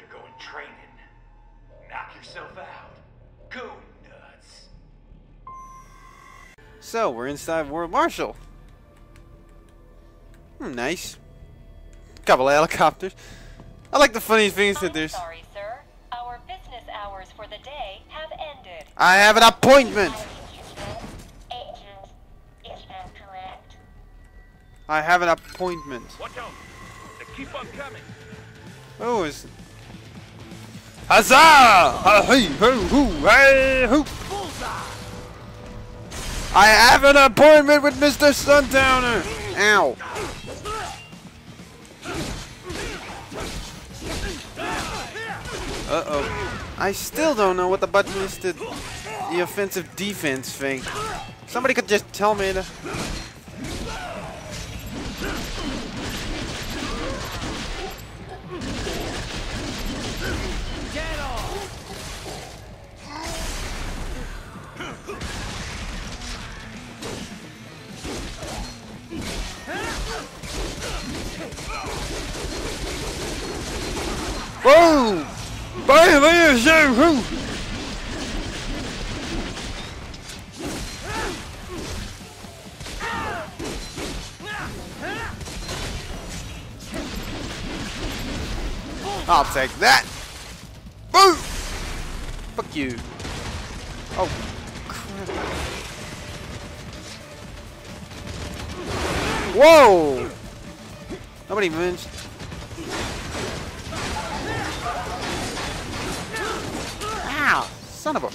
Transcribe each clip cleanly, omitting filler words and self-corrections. undergoing training. Knock yourself out. Go nuts. So, we're inside World Marshal. Nice. Couple of helicopters. I like the funny things that there's... Sorry, sir. Our business hours for the day have ended. I have an appointment! I have an appointment. Watch out. They keep on coming. Oh, is... Huzzah! Ha-hee, hoo-hoo, hey-hoo! Bullseye! I have an appointment with Mr. Sundowner! Ow. Uh-oh. I still don't know what the button is to the offensive defense thing. Somebody could just tell me to... Whoa! Bam! Bam! Shoo! Hoo! I'll take that! Boo! Fuck you! Oh, crap! Whoa! Nobody mentioned. Ow! Son of a...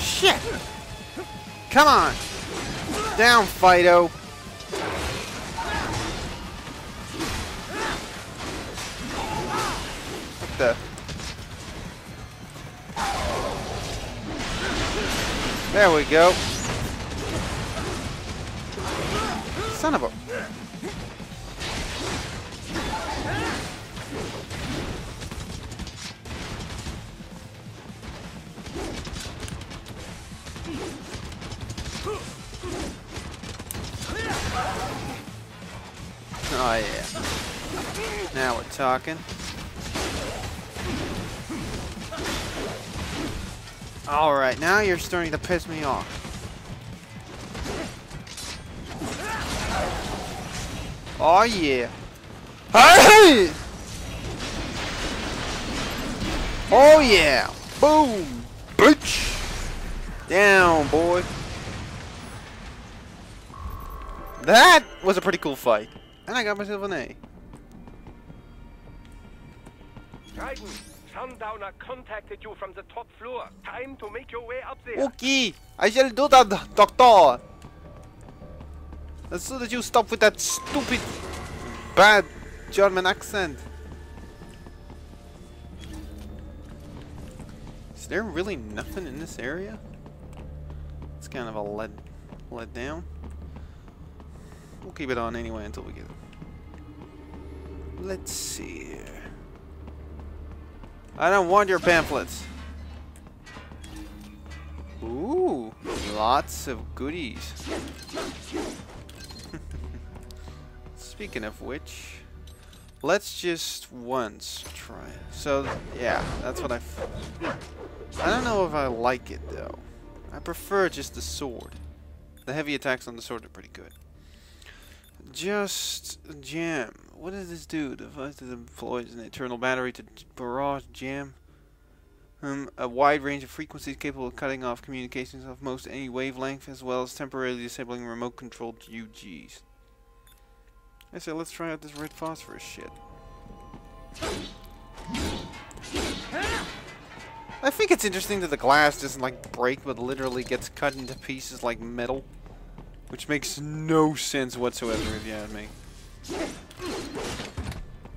Shit! Come on! Down, Fido! What the... There we go. Son of a... Oh yeah. Now we're talking. Alright, now you're starting to piss me off. Oh yeah. Hey! Oh yeah! Boom! Bitch! Down, boy. That was a pretty cool fight. And I got myself an A. Guidance. Sundowner contacted you from the top floor. Time to make your way up there. Okay, I shall do that, Doctor. As soon as you stop with that stupid, bad German accent. Is there really nothing in this area? It's kind of a let down. We'll keep it on anyway until we get it. Let's see here. I don't want your pamphlets. Ooh, lots of goodies. Speaking of which, let's just once try it. So, yeah, that's what I don't know if I like it, though. I prefer just the sword. The heavy attacks on the sword are pretty good. Just jam. What does this do? The device that employs an eternal battery to barrage jam a wide range of frequencies capable of cutting off communications of most any wavelength, as well as temporarily disabling remote-controlled UGs. I said, let's try out this red phosphorus shit. I think it's interesting that the glass doesn't like break, but literally gets cut into pieces like metal. Which makes no sense whatsoever, if you ask me.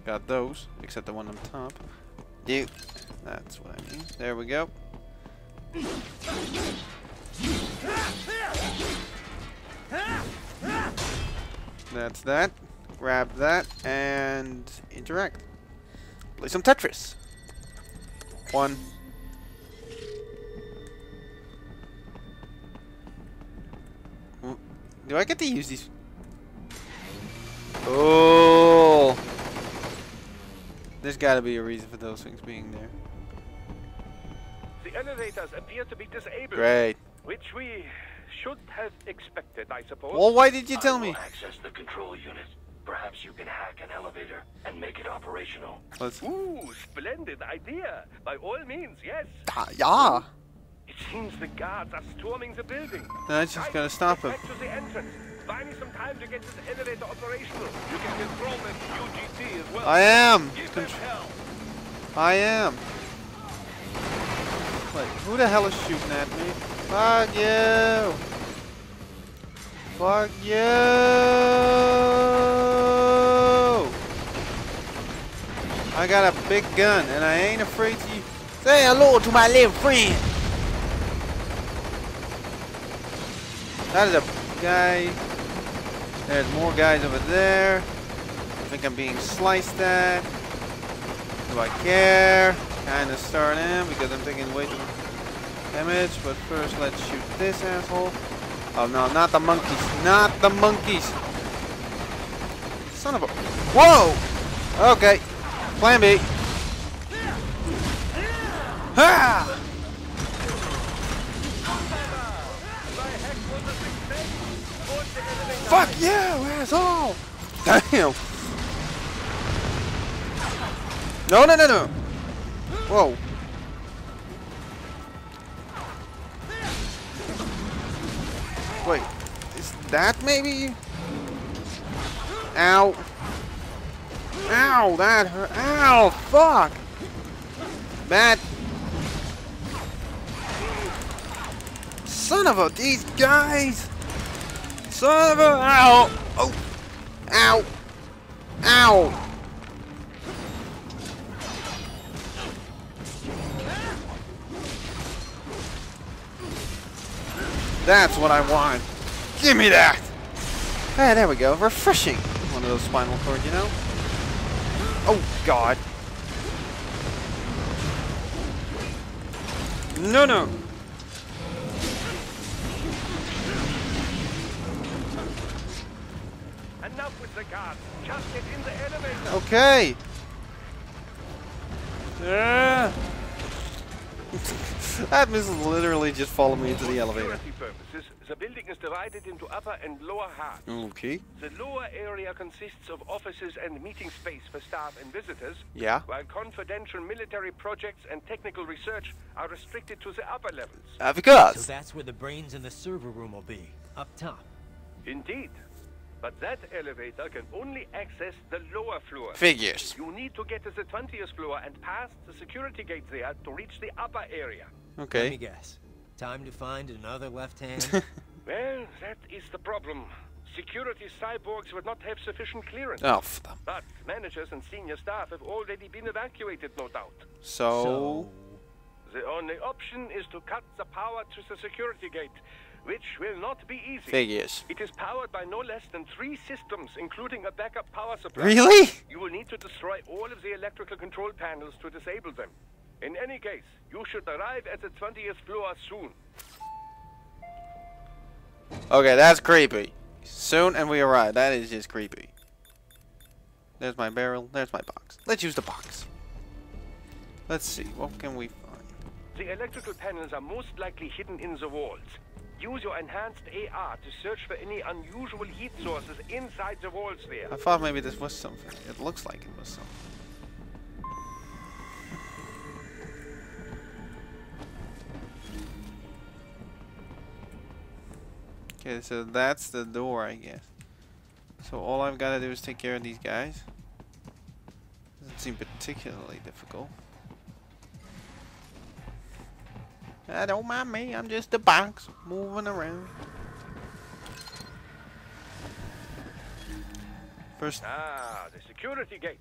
Got those, except the one on top. Ew. That's what I mean. There we go. That's that. Grab that and interact. Play some Tetris. One, Do I get to use these? Oh! There's gotta be a reason for those things being there. The elevators appear to be disabled. Great. Which we should have expected, I suppose. Well, why did you tell me? Access the control unit. Perhaps you can hack an elevator and make it operational. Let's... Ooh, splendid idea. By all means, yes. Yeah. It seems the guards are storming the building. That's just gonna stop him. Back to the entrance. Buy me some time to get this elevator operational. You can control this UGT as well. I am. Give them hell. I am. Wait, who the hell is shooting at me? Fuck you! Fuck you! I got a big gun and I ain't afraid to say hello to my little friend. That is a guy. There's more guys over there. I think I'm being sliced at. Do I care? Kinda start in because I'm taking way too much damage, but first let's shoot this asshole. Oh no, not the monkeys, not the monkeys! Son of a... Whoa! Okay, plan B. Ha! Fuck you, asshole! Damn! No, no, no, no! Whoa. Wait, is that maybe? Ow. Ow, that hurt. Ow, fuck. That. Son of a, these guys. Son of a, ow. Oh. Ow. Ow. That's what I want. Give me that! Ah, there we go. Refreshing. One of those spinal cords, you know? Oh, God. No, no. Enough with the guards. Just get in the elevator. Okay. Yeah. That missile literally just followed me into the elevator. For purposes, the building is divided into upper and lower halves. Okay. The lower area consists of offices and meeting space for staff and visitors. Yeah. While confidential military projects and technical research are restricted to the upper levels. Of course. So that's where the brains in the server room will be, up top. Indeed. But that elevator can only access the lower floor. Figures. You need to get to the 20th floor and pass the security gate there to reach the upper area. Okay. Let me guess. Time to find another left hand. Well, that is the problem. Security cyborgs would not have sufficient clearance. Oh, but managers and senior staff have already been evacuated, no doubt. So? The only option is to cut the power to the security gate. Which will not be easy. Figures. It is powered by no less than 3 systems, including a backup power supply. Really? You will need to destroy all of the electrical control panels to disable them. In any case, you should arrive at the 20th floor soon. Okay, that's creepy. Soon and we arrive. That is just creepy. There's my barrel. There's my box. Let's use the box. Let's see. What can we find? The electrical panels are most likely hidden in the walls. Use your enhanced AR to search for any unusual heat sources inside the walls there. I thought maybe this was something. It looks like it was something. Okay, so that's the door, I guess. So all I've got to do is take care of these guys. Doesn't seem particularly difficult. Don't mind me, I'm just a box moving around. First. Ah, the security gate.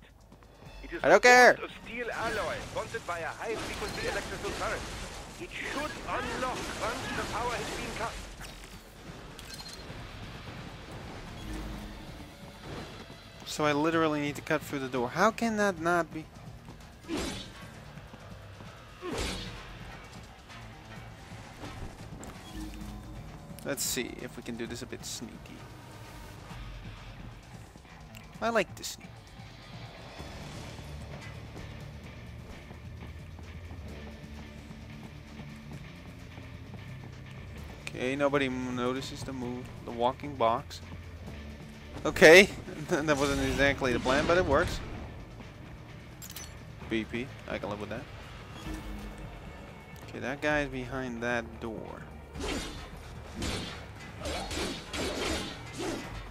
It is a steel alloy bonded by a high frequency electrical current. It should unlock once the power has been cut. So I literally need to cut through the door. How can that not be? Let's see if we can do this a bit sneaky. I like to sneak. Okay, nobody notices the move, the walking box. Okay, that wasn't exactly the plan, but it works. BP, I can live with that. Okay, that guy's behind that door.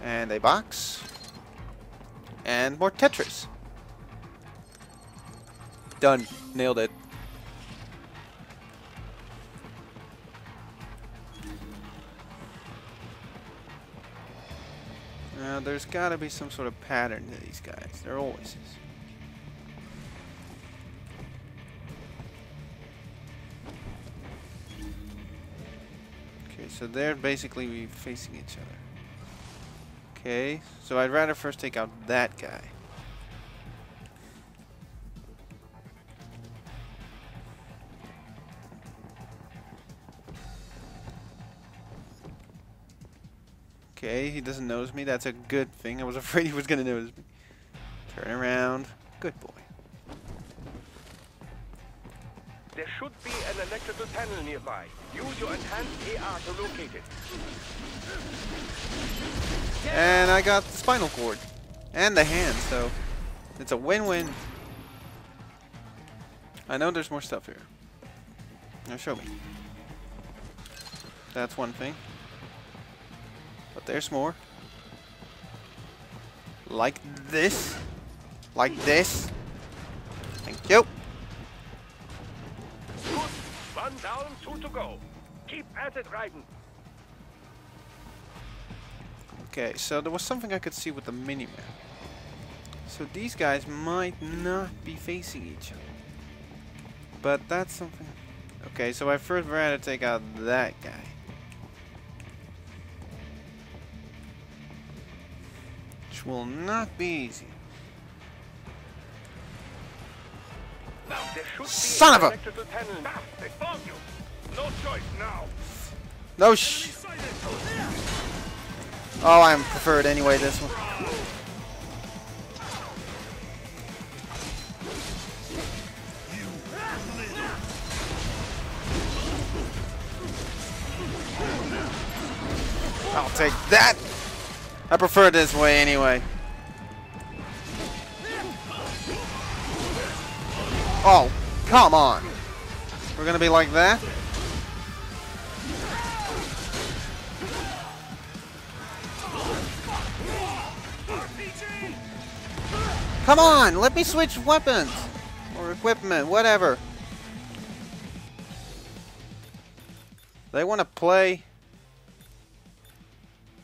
And a box. And more Tetris. Done. Nailed it. Now there's gotta be some sort of pattern to these guys. There always is. Okay, so they're basically facing each other. Okay, so I'd rather first take out that guy. Okay, he doesn't notice me. That's a good thing. I was afraid he was going to notice me. Turn around. Good boy. There should be an electrical panel nearby. Use your enhanced AR to locate it. And I got the spinal cord. And the hand, so it's a win-win. I know there's more stuff here. Now show me. That's one thing. But there's more. Like this. Like this. Thank you. Good. One down, two to go. Keep at it, Raiden. Okay, so there was something I could see with the minimap. So these guys might not be facing each other. But that's something. Okay, so I first rather take out that guy. Which will not be easy. Son of a! No choice now. No sh. Oh, I'm preferred anyway, this one. I'll take that! I prefer this way anyway. Oh, come on! We're gonna be like that? Come on, let me switch weapons or equipment, whatever. They want to play.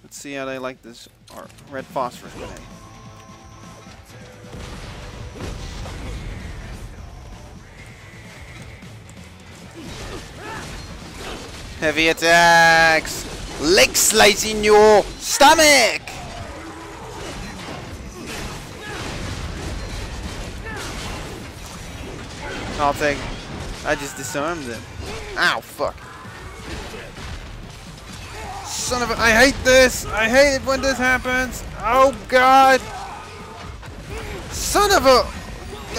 Let's see how they like this red phosphorus grenade. Heavy attacks, leg slice in your stomach. I'll take. I just disarmed him. Ow, fuck. Son of a. I hate this! I hate it when this happens! Oh, God! Son of a.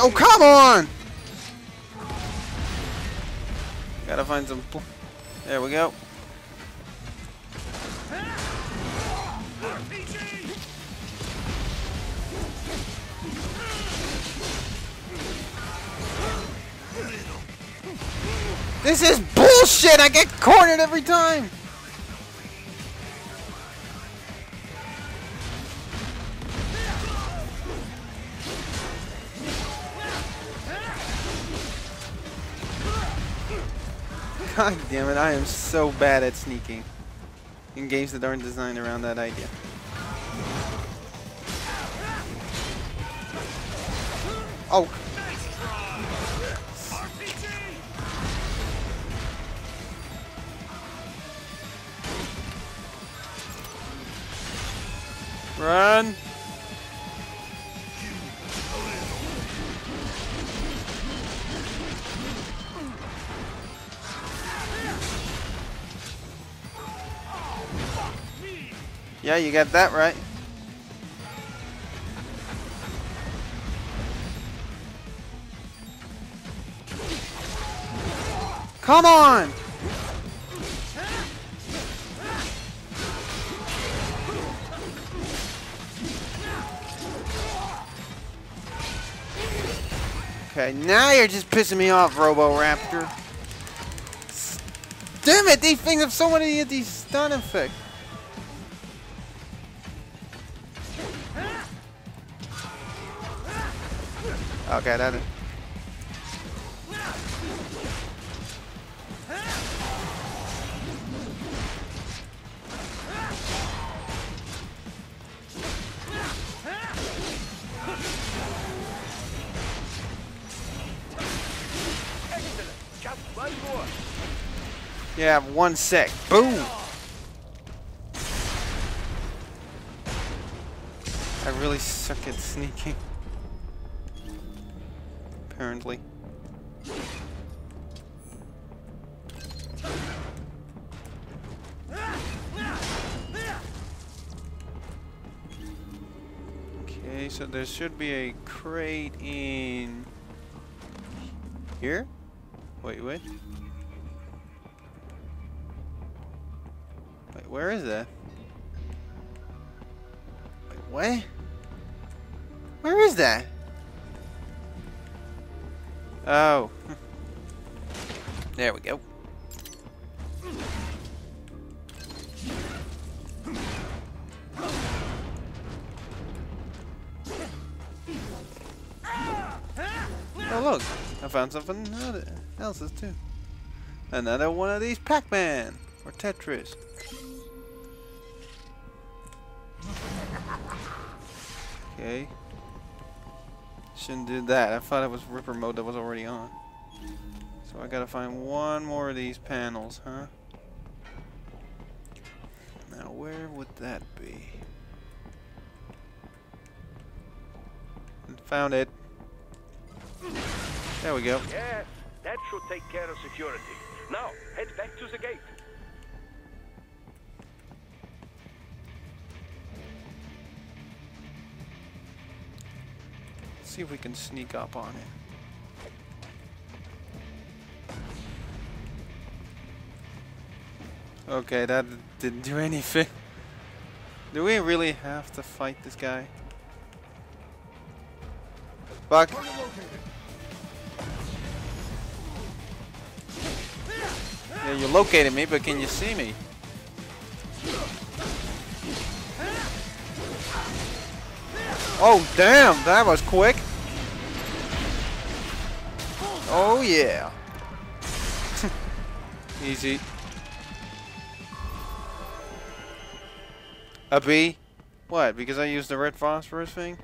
Oh, come on! Gotta find some. There we go. This is bullshit! I get cornered every time! God damn it, I am so bad at sneaking. In games that aren't designed around that idea. Oh! Run! Yeah, you got that right. Come on! Okay, now you're just pissing me off, Roboraptor. Damn it, these things have so many of these stun effects. Okay, that is. Yeah, 1 sec. Boom! I really suck at sneaking. Apparently. Okay, so there should be a crate in here? Wait. Where is that? Like, what? Where is that? Oh. There we go. Oh look, I found something else too. Another one of these Pac-Man or Tetris. Okay. Shouldn't do that. I thought it was Ripper mode that was already on. So I gotta find one more of these panels, huh? Now where would that be? Found it. There we go. Yeah, that should take care of security. Now, head back to the gate. See if we can sneak up on it. Okay, that didn't do anything. Do we really have to fight this guy? Fuck. Yeah, you located me, but can you see me? Oh damn, that was quick. Oh yeah. Easy. A bee? What, because I used the red phosphorus thing?